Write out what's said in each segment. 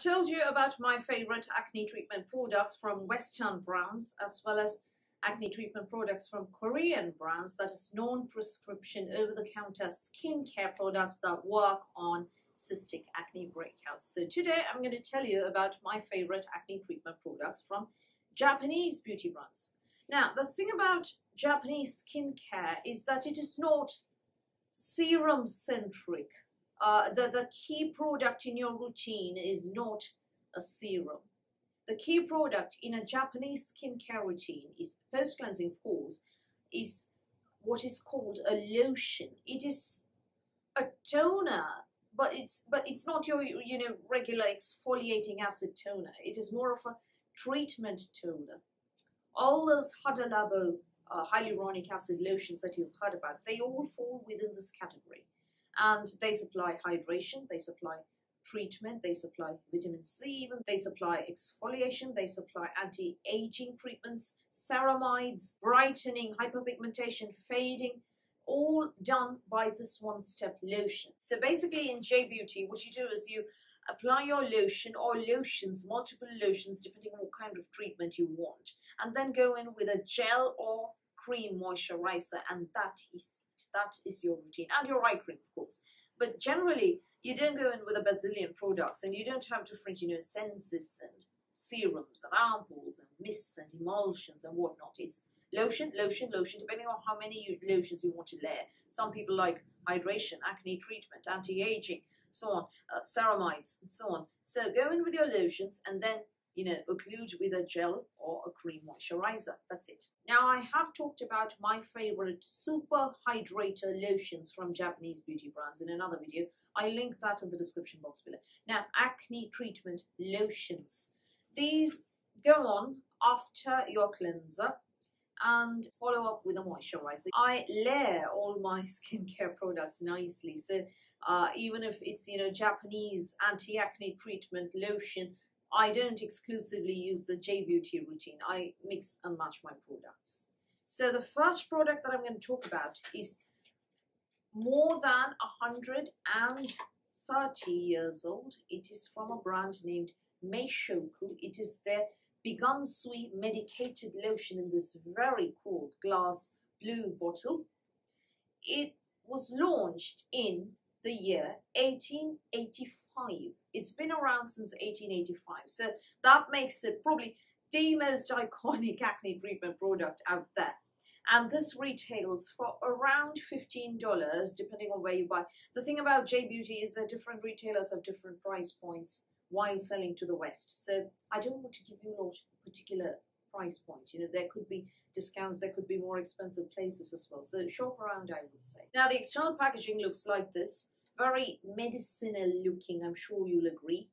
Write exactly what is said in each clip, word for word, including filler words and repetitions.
I've told you about my favorite acne treatment products from Western brands as well as acne treatment products from Korean brands, that is non-prescription over-the-counter skincare products that work on cystic acne breakouts. So today I'm going to tell you about my favorite acne treatment products from Japanese beauty brands. Now, the thing about Japanese skincare is that it is not serum-centric. Uh, the, the key product in your routine is not a serum. The key product in a Japanese skincare routine is post-cleansing, of course, is what is called a lotion. It is a toner, but it's but it's not your you know regular exfoliating acid toner. It is more of a treatment toner. All those Hada Labo uh, hyaluronic acid lotions that you've heard about, they all fall within this category, and they supply hydration, they supply treatment, they supply vitamin C, even they supply exfoliation, they supply anti-aging treatments, ceramides, brightening, hyperpigmentation, fading, all done by this one-step lotion. So basically in J-Beauty, what you do is you apply your lotion or lotions, multiple lotions, depending on what kind of treatment you want, and then go in with a gel or cream moisturizer, and that is it. That is your routine, and your eye cream, of course. But generally, you don't go in with a bazillion products, and you don't have different, you know, senses and serums and ampoules and mists and emulsions and whatnot. It's lotion, lotion, lotion, depending on how many lotions you want to layer. Some people like hydration, acne treatment, anti-aging, so on, uh, ceramides, and so on. So go in with your lotions and then, you know, occlude with a gel or a cream moisturizer. That's it. Now, I have talked about my favorite super hydrator lotions from Japanese beauty brands in another video. I link that in the description box below. Now, acne treatment lotions. These go on after your cleanser and follow up with a moisturizer. I layer all my skincare products nicely. So uh, even if it's, you know, Japanese anti-acne treatment lotion, I don't exclusively use the J-Beauty routine. I mix and match my products. So the first product that I'm going to talk about is more than one hundred thirty years old. It is from a brand named Meishoku. It is their Bigansui medicated lotion in this very cool glass blue bottle. It was launched in the year eighteen eighty-five. It's been around since eighteen eighty-five, so that makes it probably the most iconic acne treatment product out there. And this retails for around fifteen dollars, depending on where you buy. The thing about J-Beauty is that different retailers have different price points while selling to the West. So I don't want to give you a lot of particular price point. You know, there could be discounts, there could be more expensive places as well. So shop around, I would say. Now, the external packaging looks like this. Very medicinal looking, I'm sure you'll agree.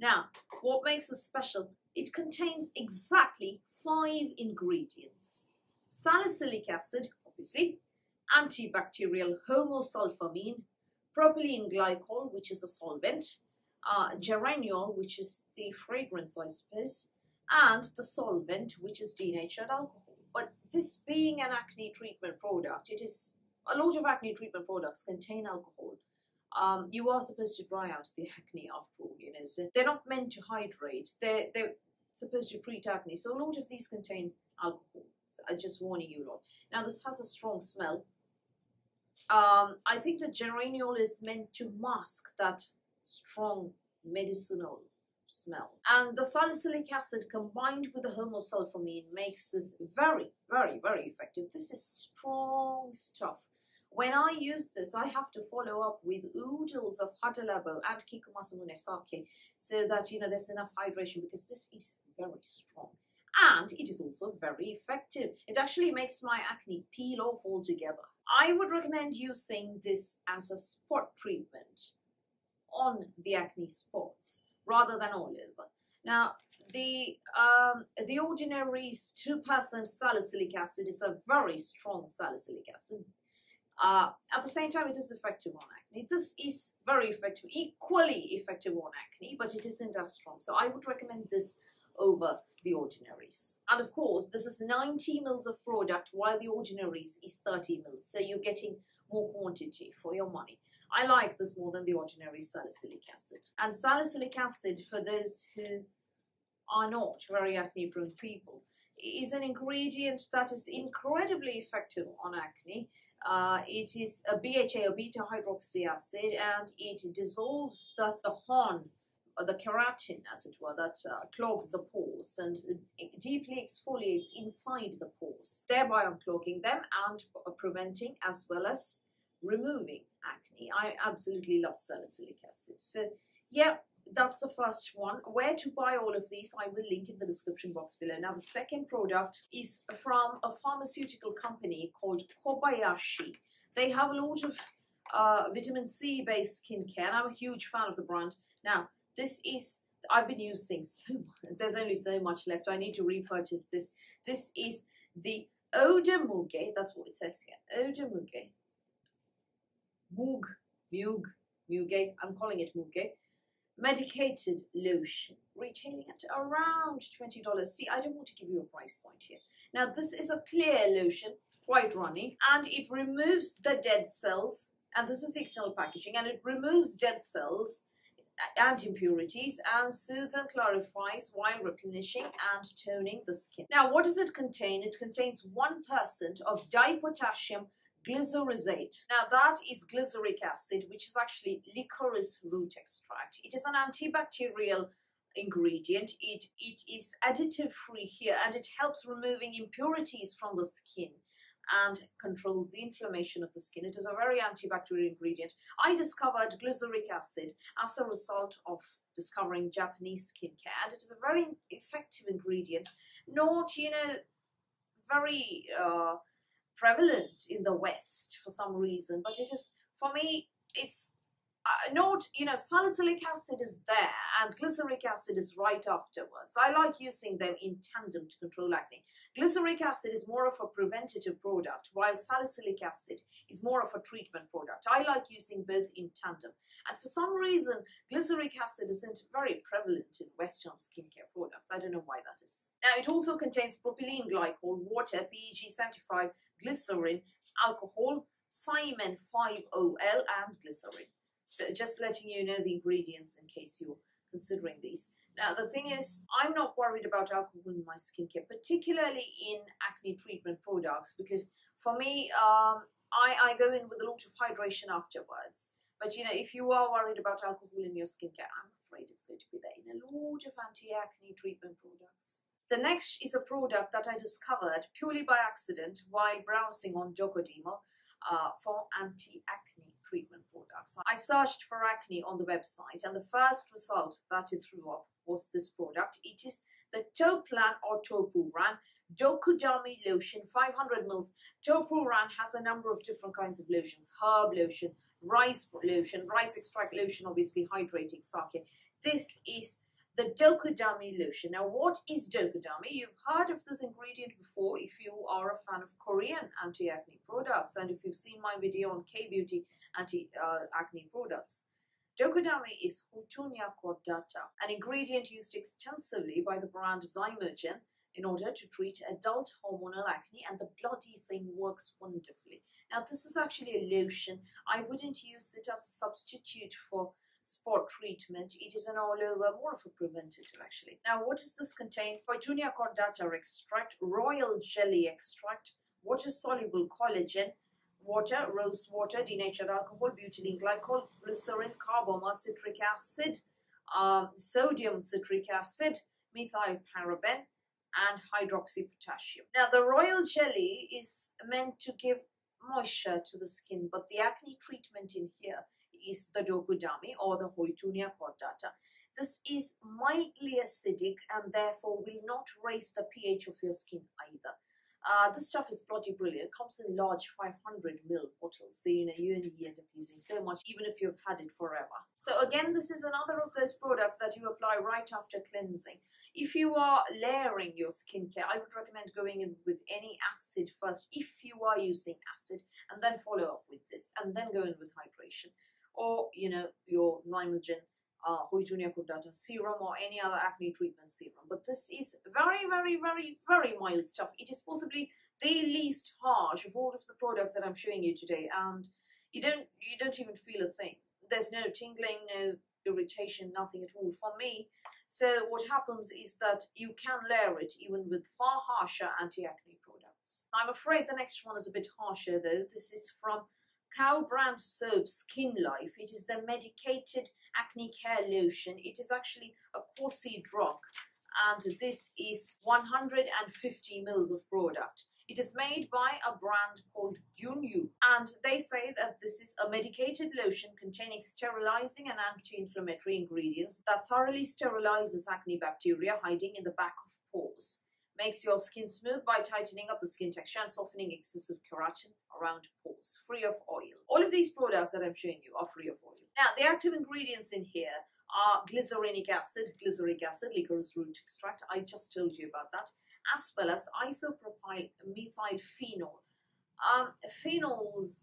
Now, what makes it special? It contains exactly five ingredients. Salicylic acid, obviously, antibacterial homosulfamine, propylene glycol, which is a solvent, uh, geraniol, which is the fragrance, I suppose, and the solvent, which is denatured alcohol. But this being an acne treatment product, it is a lot of acne treatment products contain alcohol. Um, you are supposed to dry out the acne after all, you know, so they're not meant to hydrate, they're, they're supposed to treat acne, so a lot of these contain alcohol, so I'm just warning you lot. Now, this has a strong smell. Um, I think the geraniol is meant to mask that strong medicinal smell. And the salicylic acid combined with the homosulfamine makes this very, very, very effective. This is strong stuff. When I use this, I have to follow up with oodles of Hada Labo and Kikumasumune sake so that, you know, there's enough hydration, because this is very strong. And it is also very effective. It actually makes my acne peel off altogether. I would recommend using this as a spot treatment on the acne spots rather than all over. Now, the, um, the ordinary two percent salicylic acid is a very strong salicylic acid. Uh, at the same time, it is effective on acne. This is very effective, equally effective on acne, but it isn't as strong. So I would recommend this over the ordinaries. And of course, this is ninety mils of product, while the ordinaries is thirty mils. So you're getting more quantity for your money. I like this more than the ordinary salicylic acid. And salicylic acid, for those who are not very acne prone people, is an ingredient that is incredibly effective on acne. Uh, it is a B H A, or beta hydroxy acid, and it dissolves the, the horn, the keratin as it were, that uh, clogs the pores and it deeply exfoliates inside the pores, thereby unclogging them and preventing as well as removing acne. I absolutely love salicylic acid. So yeah, that's the first one. Where to buy all of these I will link in the description box below. Now the second product is from a pharmaceutical company called Kobayashi. They have a lot of uh, vitamin C based skincare, and I'm a huge fan of the brand. Now this is, I've been using so much, there's only so much left, I need to repurchase this. This is the Eaude Muge, that's what it says here, Eaude Muge. Mug, Mug, Muge, I'm calling it Muge. Medicated Lotion, retailing at around twenty dollars. See, I don't want to give you a price point here. Now, this is a clear lotion, quite runny, and it removes the dead cells, and this is external packaging, and it removes dead cells and impurities and soothes and clarifies while replenishing and toning the skin. Now, what does it contain? It contains one percent of dipotassium glycerizate. Now, that is glyceric acid, which is actually licorice root extract. It is an antibacterial ingredient. It, it is additive free here, and it helps removing impurities from the skin and controls the inflammation of the skin. It is a very antibacterial ingredient. I discovered glyceric acid as a result of discovering Japanese skincare, and it is a very effective ingredient, not, you know, very uh, prevalent in the West for some reason, but it is, for me, it's uh, not, you know, salicylic acid is there and glyceric acid is right afterwards. I like using them in tandem to control acne. Glyceric acid is more of a preventative product, while salicylic acid is more of a treatment product. I like using both in tandem. And for some reason, glyceric acid isn't very prevalent in Western skincare products. I don't know why that is. Now, it also contains propylene glycol, water, P E G seventy-five, glycerin, alcohol, Simon five O L, and glycerin. So just letting you know the ingredients in case you're considering these. Now, the thing is, I'm not worried about alcohol in my skincare, particularly in acne treatment products, because for me, um, I, I go in with a lot of hydration afterwards. But, you know, if you are worried about alcohol in your skincare, I'm afraid it's going to be there in a lot of anti-acne treatment products. The next is a product that I discovered purely by accident while browsing on Dokodemo uh, for anti-acne treatment products. I searched for acne on the website, and the first result that it threw up was this product. It is the Topuran or Topuran Dokudami Lotion, five hundred mils. Topuran has a number of different kinds of lotions: herb lotion, rice lotion, rice extract lotion, obviously hydrating sake. This is the Dokudami Lotion. Now, what is Dokudami? You've heard of this ingredient before if you are a fan of Korean anti-acne products, and if you've seen my video on K-Beauty anti-acne products. Dokudami is Houttuynia Cordata, an ingredient used extensively by the brand Zymogen in order to treat adult hormonal acne, and the bloody thing works wonderfully. Now, this is actually a lotion. I wouldn't use it as a substitute for spot treatment. It is an all-over, more of a preventative actually. Now, what does this contain? Houttuynia Cordata extract, royal jelly extract, water-soluble collagen, water, rose water, denatured alcohol, butylene glycol, glycerin, carboma, citric acid, um, sodium citric acid, methyl paraben, and hydroxypotassium. Now, the royal jelly is meant to give moisture to the skin, but the acne treatment in here is the Dokudami or the Houttuynia Cordata. This is mildly acidic and therefore will not raise the pH of your skin either. Uh, this stuff is bloody brilliant. It comes in large five hundred mil bottles, so you know you only end up using so much, even if you've had it forever. So again, this is another of those products that you apply right after cleansing. If you are layering your skincare, I would recommend going in with any acid first, if you are using acid, and then follow up with this, and then go in with hydration. Or, you know, your Zymogen, uh, Houttuynia Cordata serum, or any other acne treatment serum. But this is very, very, very, very mild stuff. It is possibly the least harsh of all of the products that I'm showing you today. And you don't you don't even feel a thing. There's no tingling, no irritation, nothing at all for me. So what happens is that you can layer it even with far harsher anti-acne products. I'm afraid the next one is a bit harsher though. This is from Cow Brand Soap Skinlife. It is the medicated acne care lotion. It is actually a quasi drop, and this is one hundred fifty milliliters of product. It is made by a brand called Gyunyu, and they say that this is a medicated lotion containing sterilizing and anti-inflammatory ingredients that thoroughly sterilizes acne bacteria hiding in the back of pores, makes your skin smooth by tightening up the skin texture and softening excessive keratin around pores, free of oil. All of these products that I'm showing you are free of oil. Now, the active ingredients in here are glycerinic acid, glyceric acid, licorice root extract, I just told you about that, as well as isopropyl methylphenol. Um, phenols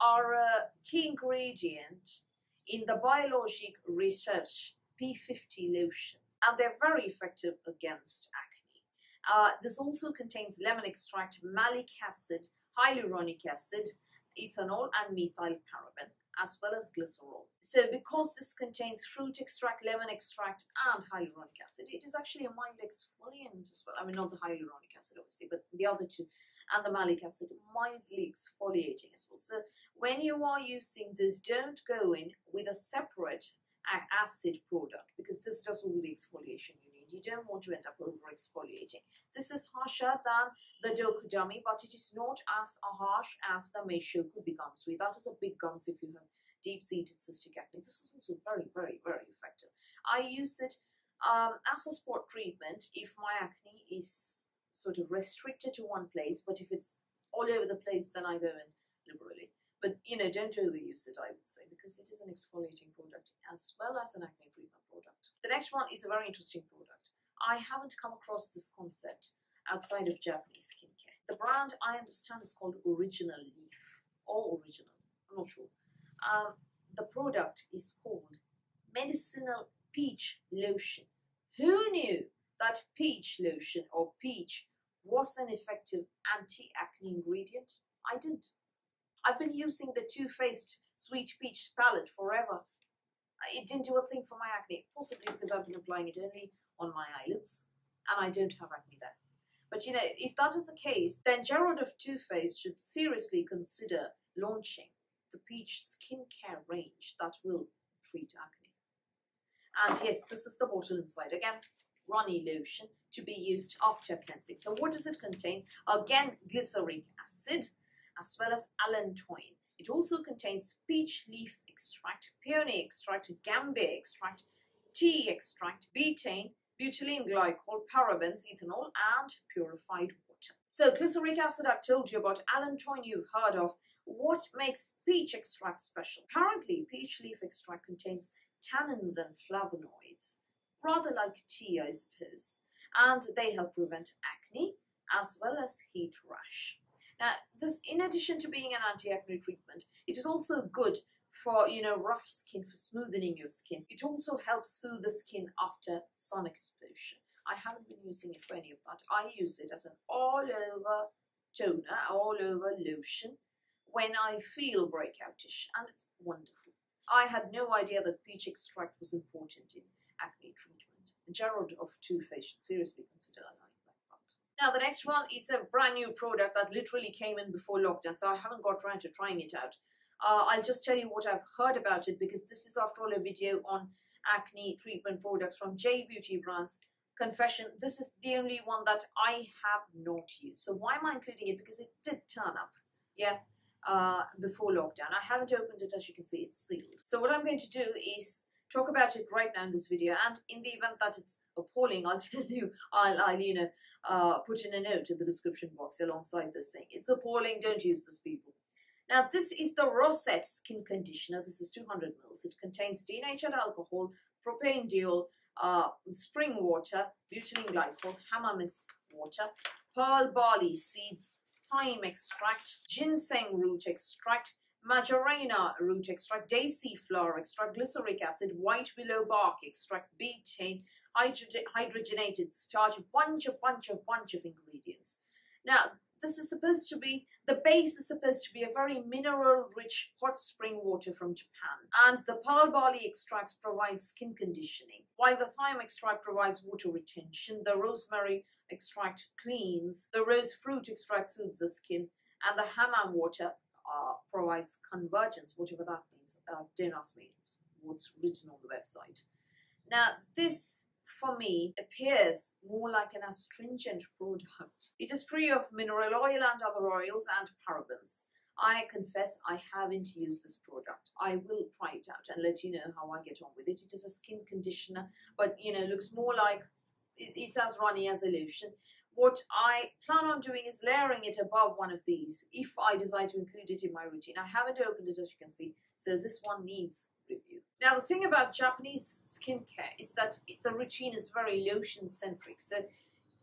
are a key ingredient in the Biologic Research P fifty lotion, and they're very effective against acne. Uh, this also contains lemon extract, malic acid, hyaluronic acid, ethanol and methyl paraben, as well as glycerol. So because this contains fruit extract, lemon extract and hyaluronic acid, it is actually a mild exfoliant as well. I mean, not the hyaluronic acid obviously, but the other two and the malic acid, mildly exfoliating as well. So when you are using this, don't go in with a separate acid product, because this does all the exfoliation you need. You don't want to end up over exfoliating. This is harsher than the Dokudami, but it is not as harsh as the Meishoku Bigansui. That is a big guns if you have deep-seated cystic acne. This is also very, very, very effective. I use it um, as a spot treatment if my acne is sort of restricted to one place, but if it's all over the place, then I go in liberally. But, you know, don't overuse it, I would say, because it is an exfoliating product as well as an acne treatment product. The next one is a very interesting product. I haven't come across this concept outside of Japanese skincare. The brand, I understand, is called Original Leaf or Original, I'm not sure. Um, the product is called Medicinal Peach Lotion. Who knew that peach lotion or peach was an effective anti-acne ingredient? I didn't. I've been using the Too Faced Sweet Peach palette forever. It didn't do a thing for my acne, possibly because I've been applying it only on my eyelids, and I don't have acne there. But you know, if that is the case, then Gerard of Too Faced should seriously consider launching the peach skincare range that will treat acne. And yes, this is the bottle inside again. Runny lotion to be used after cleansing. So what does it contain? Again, glyceric acid, as well as allantoin. It also contains peach leaf extract, peony extract, gambay extract, tea extract, betaine, butylene glycol, parabens, ethanol, and purified water. So glyceric acid I've told you about, allantoin you've heard of. What makes peach extract special? Apparently, peach leaf extract contains tannins and flavonoids, rather like tea, I suppose, and they help prevent acne as well as heat rash. Now, this, in addition to being an anti-acne treatment, it is also good for, you know, rough skin, for smoothening your skin. It also helps soothe the skin after sun exposure. I haven't been using it for any of that. I use it as an all-over toner, all-over lotion when I feel breakoutish, and it's wonderful. I had no idea that peach extract was important in acne treatment. Gerard of Too Faced should seriously consider that. Now the next one is a brand new product that literally came in before lockdown, so I haven't got around to trying it out. Uh, I'll just tell you what I've heard about it, because this is after all a video on acne treatment products from J Beauty Brands. Confession, this is the only one that I have not used. So why am I including it? Because it did turn up, yeah, uh, before lockdown. I haven't opened it, as you can see, it's sealed. So what I'm going to do is talk about it right now in this video, and in the event that it's appalling, I'll tell you, I'll, I'll you know, uh, put in a note in the description box alongside this thing. It's appalling, don't use this, people. Now, this is the Rosette Skin Conditioner. This is two hundred milliliters. It contains denatured alcohol, propanediol, uh, spring water, butylene glycol, hamameis water, pearl barley seeds, thyme extract, ginseng root extract, majorana root extract, daisy flower extract, glyceric acid, white willow bark extract, betaine, hydrogenated starch, a bunch, a bunch, a bunch of ingredients. Now, This is supposed to be, the base is supposed to be a very mineral-rich hot spring water from Japan. And the pearl barley extracts provide skin conditioning, while the thyme extract provides water retention, the rosemary extract cleans, the rose fruit extract soothes the skin, and the hamam water uh, provides convergence, whatever that means. Uh, don't ask me what's written on the website. Now, this for me appears more like an astringent product. It is free of mineral oil and other oils and parabens. I confess I haven't used this product. I will try it out and let you know how I get on with it. It is a skin conditioner, but you know, looks more like, it's as runny as a lotion. What I plan on doing is layering it above one of these if I decide to include it in my routine. I haven't opened it, as you can see, so this one needs review. Now, the thing about Japanese skincare is that it, the routine is very lotion-centric, so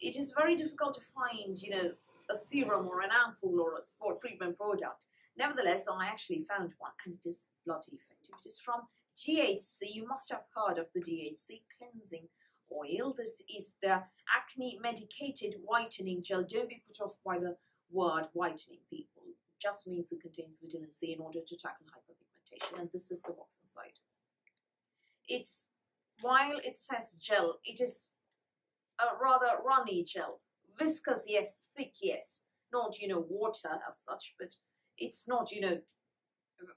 it is very difficult to find, you know, a serum or an ampoule or a spot treatment product. Nevertheless, I actually found one, and it is bloody effective. It is from D H C. You must have heard of the D H C cleansing oil. This is the acne medicated whitening gel. Don't be put off by the word whitening, people. It just means it contains vitamin C in order to tackle hyperpigmentation, and this is the box inside. It's, while it says gel, it is a rather runny gel. Viscous, yes, thick, yes. Not, you know, water as such, but it's not, you know,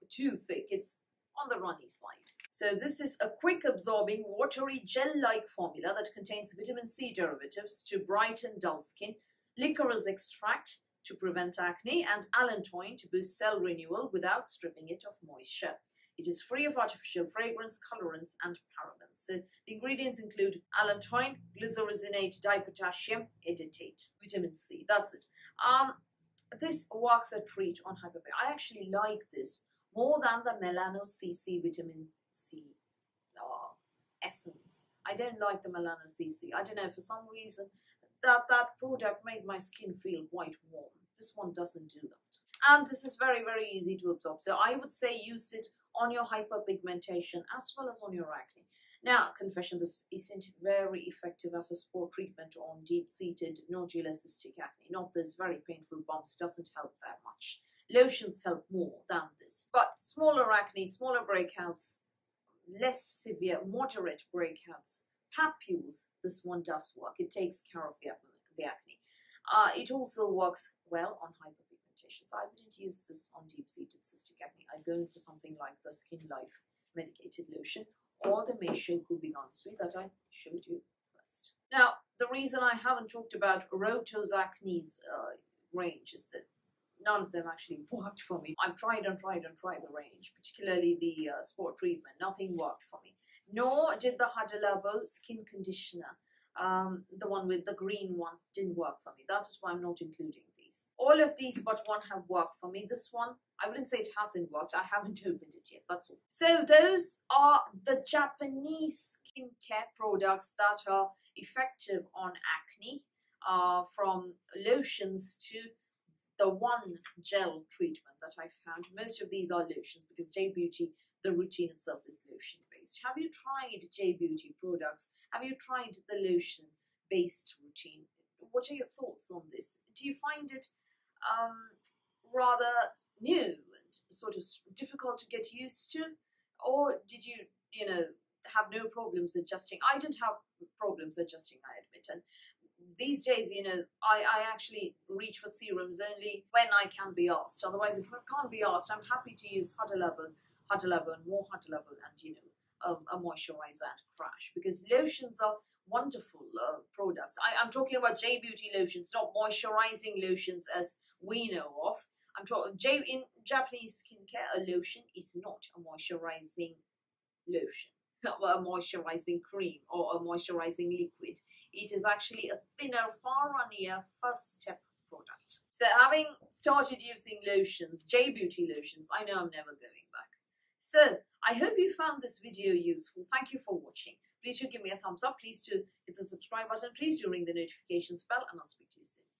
too thick. It's on the runny side. So this is a quick absorbing watery gel-like formula that contains vitamin C derivatives to brighten dull skin, licorice extract to prevent acne, and allantoin to boost cell renewal without stripping it of moisture. It is free of artificial fragrance, colorants, and parabens. So the ingredients include allantoin, glycyrrhizinate dipotassium, edetate, vitamin C. That's it. Um, this works a treat on hyperpigmentation. I actually like this more than the melano C C vitamin C uh, essence. I don't like the melano C C. I don't know, for some reason that that product made my skin feel quite warm. This one doesn't do that. And this is very, very easy to absorb. So I would say use it on your hyperpigmentation as well as on your acne. Now, confession, this isn't very effective as a spot treatment on deep-seated nodular cystic acne. Not this very painful bumps, doesn't help that much. Lotions help more than this. But smaller acne, smaller breakouts, less severe, moderate breakouts, papules, this one does work. It takes care of the, the acne. Uh, it also works well on hyperpigmentation. So I wouldn't use this on deep-seated cystic acne. I'd go in for something like the Skinlife medicated lotion or the Meishoku Bigansui that I showed you first. Now, the reason I haven't talked about Roto's acne's uh, range is that none of them actually worked for me. I've tried and tried and tried the range, particularly the uh, spot treatment. Nothing worked for me. Nor did the Hada Labo Skin Conditioner. Um, the one with the green one didn't work for me. That is why I'm not including these. All of these but one have worked for me. This one, I wouldn't say it hasn't worked. I haven't opened it yet, that's all. So those are the Japanese skincare products that are effective on acne, uh, from lotions to the one gel treatment that I found. Most of these are lotions because J Beauty, the routine itself is lotion based. Have you tried J Beauty products? Have you tried the lotion based routine? What are your thoughts on this? Do you find it um, rather new and sort of difficult to get used to? Or did you, you know, have no problems adjusting? I didn't have problems adjusting, I admit. And these days, you know, I, I actually reach for serums only when I can be asked. Otherwise, if I can't be asked, I'm happy to use Hada Labo, Hada Labo, and more Hada Labo, and, you know, um, a moisturizer and crash. Because lotions are wonderful uh, products. I, I'm talking about J Beauty lotions, not moisturizing lotions as we know of. I'm talking J in Japanese skincare. A lotion is not a moisturizing lotion, a moisturizing cream or a moisturizing liquid. It is actually a thinner, far runnier first step product. So having started using lotions, J Beauty lotions, I know I'm never going back. So I hope you found this video useful. Thank you for watching. Please do give me a thumbs up. Please do hit the subscribe button. Please do ring the notifications bell, and I'll speak to you soon.